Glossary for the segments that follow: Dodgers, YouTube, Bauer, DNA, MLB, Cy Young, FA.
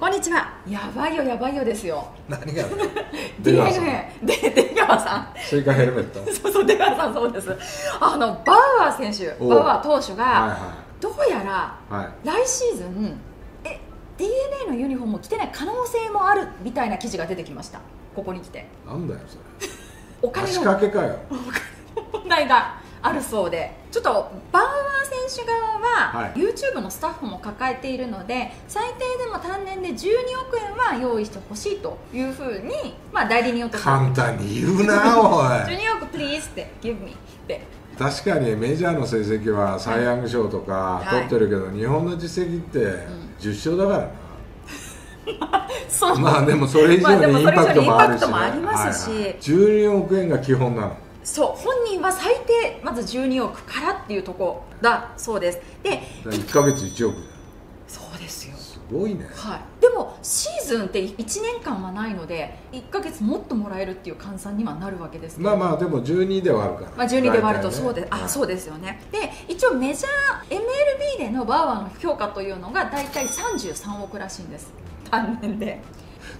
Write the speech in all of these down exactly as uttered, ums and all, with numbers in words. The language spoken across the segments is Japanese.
こんにちは。やばいよやばいよですよ。何が？ディーエヌエー で出川さん。週刊ヘルメット。そうそう、出川さんそうです。あのバウアー選手、バウアー投手がどうやら来シーズン ディーエヌエー のユニフォームを着てない可能性もあるみたいな記事が出てきました。ここに来て。なんだよそれ。お金の掛けかよ。問題があるそうで、ちょっとバウアー選手側は YouTube のスタッフも抱えているので、最低でも単年でじゅうにおくえんは用意してほしいというふうに、まあ、代理人をとって、簡単に言うなおいじゅうにおく please って give me って。確かにメジャーの成績はサイ・ヤング賞とか取ってるけど、はい、日本の実績ってじゅっしょうだからな。まあでもそれ以上にインパクトもありますし、じゅうにおくえんが基本なの。そう、本人は最低まずじゅうにおくからっていうとこだそうです。でいっかげついちおくじゃん。そうですよ、すごいね、はい、でもシーズンっていちねんかんはないのでいっかげつもっともらえるっていう換算にはなるわけですけど、まあまあでもじゅうにで割るから、まあ、じゅうにで割るとそうです、ね、あ、そうですよね。で一応メジャー エムエルビー でのバウアーの評価というのが大体さんじゅうさんおくらしいんです、単年で。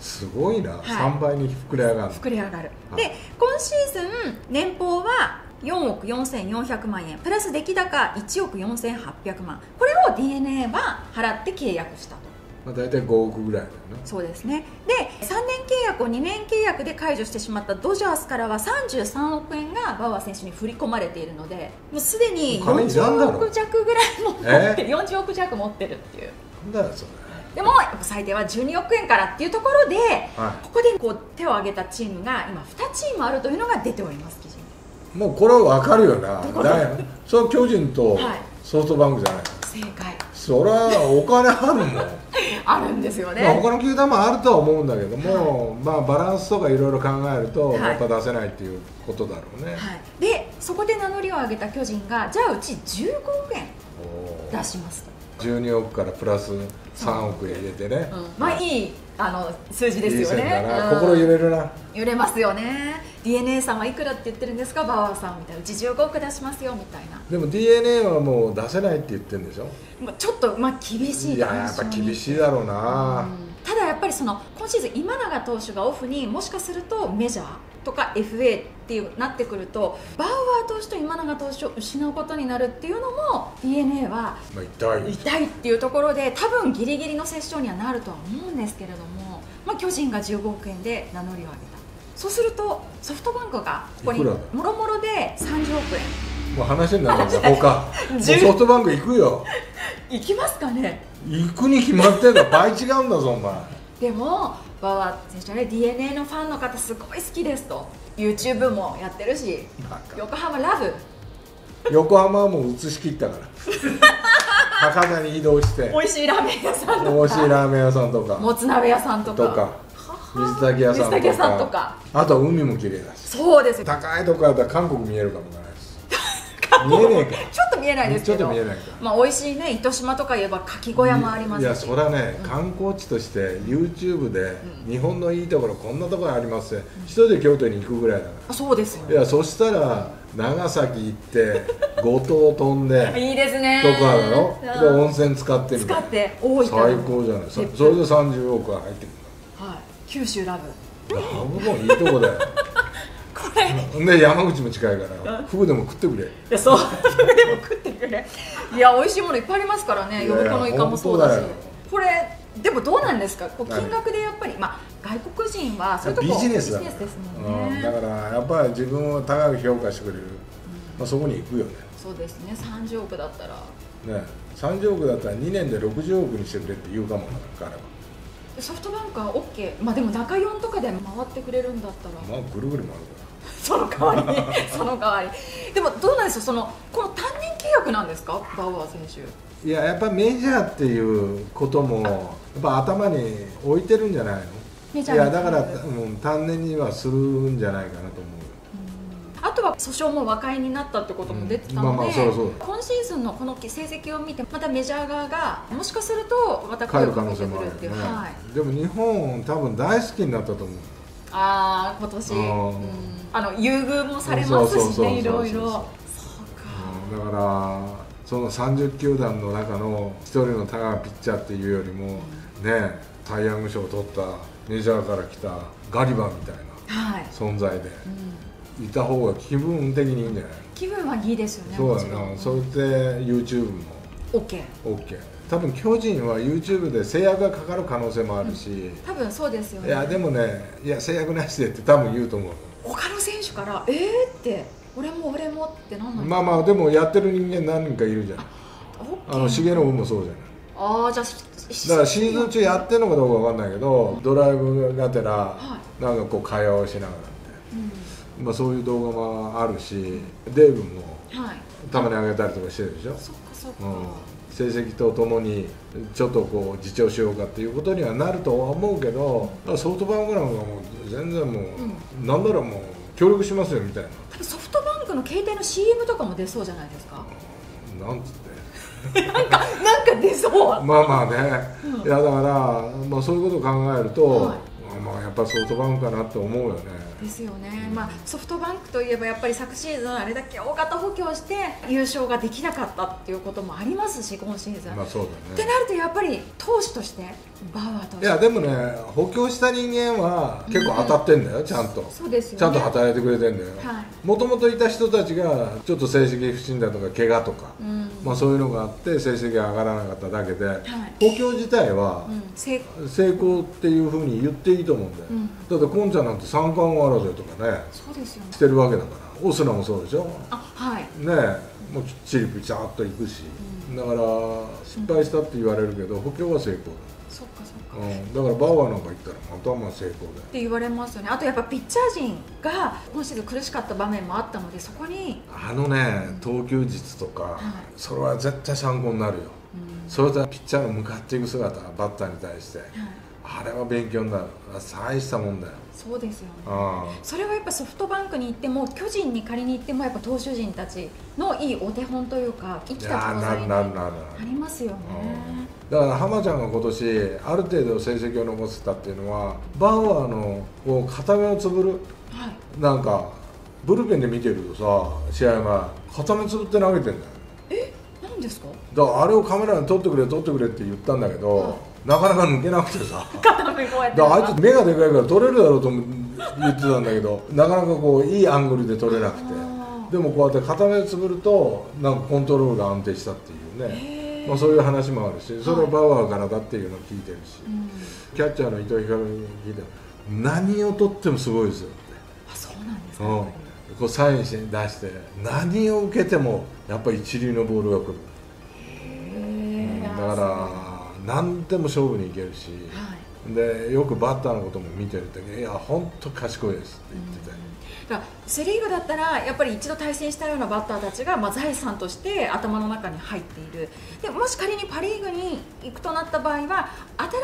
すごいな、はい、さんばいに膨れ上がる。膨れ上がる。で、今シーズン年俸はよんおくよんせんよんひゃくまんえんプラス出来高いちおくよんせんはっぴゃくまん、これを ディーエヌエー は払って契約したと。まあ大体ごおくぐらいだよね。そうですね。でさんねんけいやくをにねんけいやくで解除してしまったドジャースからはさんじゅうさんおくえんがバウアー選手に振り込まれているので、もうすでによんじゅうおく弱ぐらい持ってる、えー、よんじゅうおく弱持ってるっていう。なんだそれ。でも最低はじゅうにおくえんからっていうところで、はい、ここでこう手を挙げたチームが今にチームあるというのが出ております。記事にもうこれは分かるよな。だよそれは巨人とソフトバンクじゃない、はい、正解。それはお金あるもんあるんですよね。まあ他の球団もあるとは思うんだけども、はい、まあバランスとかいろいろ考えるとまた出せないっていうことだろうね、はい、でそこで名乗りを上げた巨人がじゃあうちじゅうごおくえん出しますと。じゅうにおくからプラスさんおく入れてね、うん、まあいいあの数字ですよね。心揺れるな。揺れますよね。 ディーエヌエー さんはいくらって言ってるんですか、バウアーさんみたいな、うちじゅうごおく出しますよみたいな。でも ディーエヌエー はもう出せないって言ってるんでしょ。ちょっとまあ厳しい。いややっぱ厳しいだろうな、うん、ただやっぱりその今シーズン今永投手がオフにもしかするとメジャーとか エフエー っていうなってくるとバウアー投手と今永投手を失うことになるっていうのも ディーエヌエー は痛い痛いっていうところで多分ギリギリの折衝にはなるとは思うんですけれども、まあ、巨人がじゅうごおくえんで名乗りを上げた。そうするとソフトバンクがここにもろもろでさんじゅうおくえん。もう話にならないから他ソフトバンク行くよ行きますかね。行くに決まってんだ倍違うんだぞお前。でもバウアー選手はね、 ディーエヌエー のファンの方すごい好きですと YouTube もやってるし横浜ラブ横浜はもう移し切ったから高田に移動して美味しいラーメン屋さんとか美味しいラーメン屋さんとかもつ鍋屋さんとかとか水炊き屋さんと か, さんとかあとは海も綺麗だし。そうですよ、高いとこだったら韓国見えるかもしれないし見えないかちょっと見えないですけど、まあ美味しいね、糸島とかいえば牡蠣小屋もありますし、いやそれはね、うん、観光地として YouTube で日本のいいところこんなところありますね、うん、一人で京都に行くぐらいだから。そうですよ、ね、いやそしたら長崎行って五島飛んでいいですねとかだろで温泉使ってみたいな使って多いから最高じゃない。 そ, それでさんじゅうおくは入ってくる、はい、九州ラブラブもいいとこだよで山口も近いからフグでも食ってくれ。いやそうフグでも食ってくれ。いや美味しいものいっぱいありますからね。呼子のイカもそうだし。これでもどうなんですか、こう金額でやっぱりまあ外国人はそういうとこビジネスですもんね。だからやっぱり自分を高く評価してくれる、まあそこに行くよね。そうですね、さんじゅうおくだったらね、さんじゅうおくだったらにねんでろくじゅうおくにしてくれって言うかもな。彼はソフトバンクは OK、 まあでも中よんとかで回ってくれるんだったらまあぐるぐる回るからその代わりにその代わりでもどうなんですか、そのこの単年契約なんですかバウアー選手。いややっぱりメジャーっていうこともやっぱ頭に置いてるんじゃないの。メジャーいやだからもう単年にはするんじゃないかなと思う。あとは訴訟も和解になったってことも出てたので、今シーズンのこの成績を見てまたメジャー側がもしかするとまた声をかけてくるっていう、ね、はい、でも日本多分大好きになったと思う。ああ今年、うん、あの優遇もされますしね、いろいろ。そうか、だからそのさんじゅうきゅうだんの中のひとりのタガピッチャーっていうよりも、うん、ね、サイ・ヤング賞を取ったメジャーから来たガリバーみたいな存在で、いた方が気分的にいいんじゃない？気分はいいですよね。そうだな。それで YouTube も OK。OK。多分巨人は YouTube で制約がかかる可能性もあるし、うん、多分そうですよね。いやでもね、いや制約なしでって多分言うと思う。他の選手からえーって俺も俺もってなんなん。まあまあでもやってる人間何人かいるじゃない。あの重信もそうじゃない。ああじゃあだからシーズン中やってるのかどうかわかんないけど、うん、ドライブがてらなんかこう会話をしながらみたいな。うん、まあそういう動画もあるし、デイブもたまに上げたりとかしてるでしょ。そっかそっか。うん、成績とともにちょっとこう自重しようかっていうことにはなるとは思うけど、ソフトバンクなんかもう全然もう、うん、なんならもう協力しますよみたいな。多分ソフトバンクの携帯の シーエム とかも出そうじゃないですか。なんつってなんかなんか出そうまあまあね、うん、いやだから、まあ、そういうことを考えると、はい、まあやっぱソフトバンクかなと思うよね。ですよね。まあソフトバンクといえばやっぱり昨シーズンあれだけ大型補強して優勝ができなかったっていうこともありますし、今シーズン。まあそうだね。ってなるとやっぱり投手としてバウアー投手。いやでもね、補強した人間は結構当たってんだよ、うん、ちゃんと。そうですよね。ちゃんと働いてくれてんだよ。はい。もともといた人たちがちょっと成績不振だとか怪我とか、うん、まあそういうのがあって成績が上がらなかっただけで、はい、補強自体は成功っていうふうに言っていいと思うんだよ。うん、だってコンちゃんなんて三冠王争いとかね、そうですよね、してるわけだから。オスナもそうでしょ。あ、はいねえ、もうきっちりピチャーっといくし、うん、だから失敗したって言われるけど、うん、補強は成功だ。そっかそっか、うん、だからバウアーなんか行ったらまたまあ成功だって言われますよね。あとやっぱピッチャー陣が今シーズン苦しかった場面もあったので、そこにあのね投球術とか、はい、それは絶対参考になるよ、うん、それとピッチャーの向かっていく姿、バッターに対して、はい、あれは勉強になる。大したもんだよ。そうですよね。それはやっぱソフトバンクに行っても巨人に仮に行ってもやっぱ投手陣たちのいいお手本というか、生きた存在になりますよね。だから浜ちゃんが今年ある程度成績を残せたっていうのは、バウアーのこう片目をつぶる、はい、なんかブルペンで見てるとさ、試合が片目つぶって投げてんだよ。え、何ですか？だからあれをカメラに撮ってくれ撮ってくれって言ったんだけど、はい、なかなか抜けなくてさ、あいつ目がでかいから取れるだろうと言ってたんだけどなかなかこういいアングルで取れなくて、でもこうやって片目つぶるとなんかコントロールが安定したっていうね、まあそういう話もあるし、それをバウアーからだっていうのを聞いてるし、はい、キャッチャーの伊藤光に聞いて何を取ってもすごいですよって。あ、そうなんですか。うん、こうサインして出して何を受けてもやっぱり一流のボールが来る。へえ、うん、だから何でも勝負にいけるし、はい、でよくバッターのことも見てるときに「いや本当賢いです」って言ってた、うん、だからセ・リーグだったらやっぱり一度対戦したようなバッターたちが、まあ、財産として頭の中に入っている。でもし仮にパ・リーグに行くとなった場合は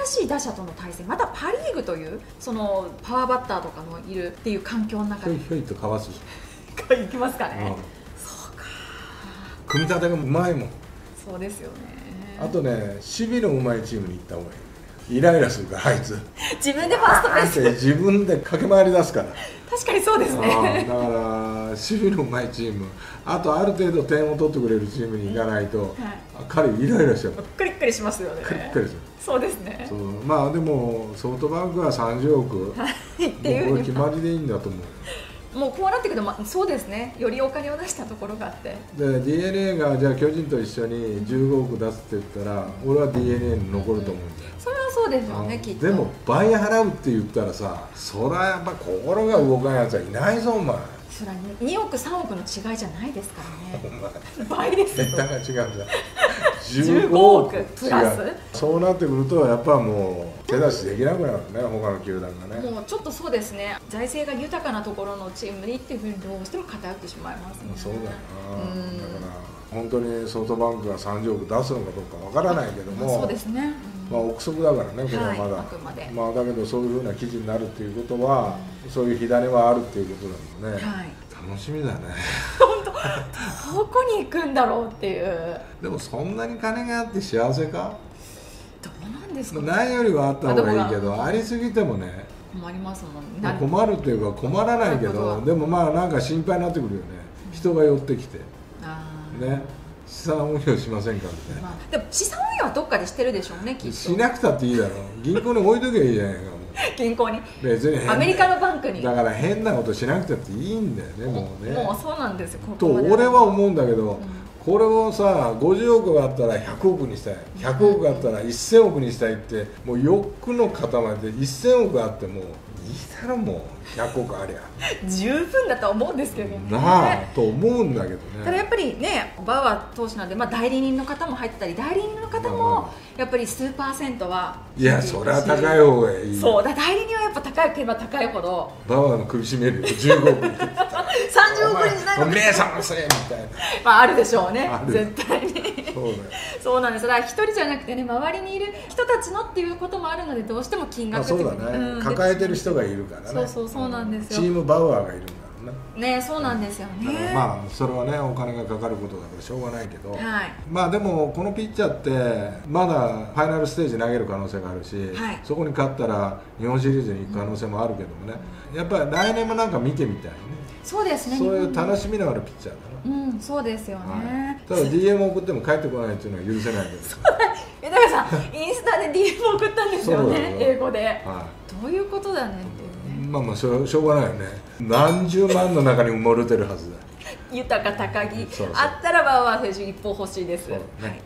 新しい打者との対戦、またパ・リーグというそのパワーバッターとかもいるっていう環境の中でひょいひょいとかわす行きますかね、うん、そうか、組み立てがうまいもん。そうですよね。あとね、守備のうまいチームに行った方がいい。イライラするからあいつ自分でファーストベース自分で駆け回り出すから。確かにそうですね。だから守備のうまいチーム、あとある程度点を取ってくれるチームに行かないと、はい、彼イライラしちゃう。クリックリしますよね。クリックリする。そうですね。そう、まあでもソフトバンクはさんじゅうおく、はい、っていう、もうこれ決まりでいいんだと思うよ。もうこうなってくると、ま、そうですね、よりお金を出したところがあって、 ディーエヌエー がじゃあ巨人と一緒にじゅうごおく出すって言ったら、俺は ディーエヌエー に残ると思うんだよ。それはそうですよね、きっと。でも倍払うって言ったらさ、そりゃやっぱ心が動かんやつはいないぞお前。そりゃにおくさんおくの違いじゃないですからね倍ですよ。桁が違うじゃんじゅうごおくプラス。そうなってくるとやっぱもう手出しできなくなるね、他の球団がね。もうちょっとそうですね、財政が豊かなところのチームにっていうふうにどうしても偏ってしまいますね。そうだよな。うん、だから本当にソフトバンクがさんじゅうおく出すのかどうかわからないけども、そうですね、うん、まあ憶測だからね、これはまだ、はい、あくまで。まあだけどそういうふうな記事になるっていうことは、うん、そういう火種はあるっていうことなので、はい、楽しみだね本当どこに行くんだろうっていう。でもそんなに金があって幸せかどうなんですかね。ないよりはあった方がいいけど、ありすぎてもね困りますもんね。困るっていうか困らないけど、でもまあなんか心配になってくるよね、人が寄ってきてね。資産運用しませんかみたいな、まあ、でも資産運用はどっかでしてるでしょうねきっと。しなくたっていいだろう、銀行に置いとけばいいじゃないか銀行に、別にアメリカのバンクに。だから変なことしなくたっていいんだよね、もうね。もうそうなんですよここと俺は思うんだけど、うん、これをさごじゅうおくがあったらひゃくおくにしたい、ひゃくおくがあったらせんおくにしたいって、もう欲の塊でせんおくあってもいいだろ、もうひゃくおくありゃ十分だと思うんですけどね。なあと思うんだけどね。ただやっぱりね、バウアー投手なんで、まあ、代理人の方も入ってたり、代理人の方もやっぱり数パーセントは、いやそれは高い方がいい。そうだ、代理人はやっぱ高ければ高いほどバウアーの首絞めるよ、じゅうごおくさんじゅうおくにしないのか、目覚ませみたいなまああるでしょうね絶対にそうだよ、そうなんです。だから一人じゃなくてね、周りにいる人たちのっていうこともあるので、どうしても金額っていうの抱えてる人がいるからね。そうそうそうなんですよ、チームバウアーがいるんだろうね。ね、そうなんですよね。まあそれはねお金がかかることだからしょうがないけど、はい、まあでもこのピッチャーってまだファイナルステージ投げる可能性があるし、はい、そこに勝ったら日本シリーズに行く可能性もあるけどもね、うん、やっぱり来年もなんか見てみたいね。そうですね、そういう楽しみのあるピッチャーだな。うん、そうですよね、はい、ただ ディーエム 送っても帰ってこないっていうのは許せないけどだからさインスタで ディーエム 送ったんですよね英語で、はい、どういうことだねっていうね。まあまあしょう、しょうがないよね、何十万の中に埋もれてるはずだ豊か高木あったらバウアー選手一歩欲しいです。そうね、はい。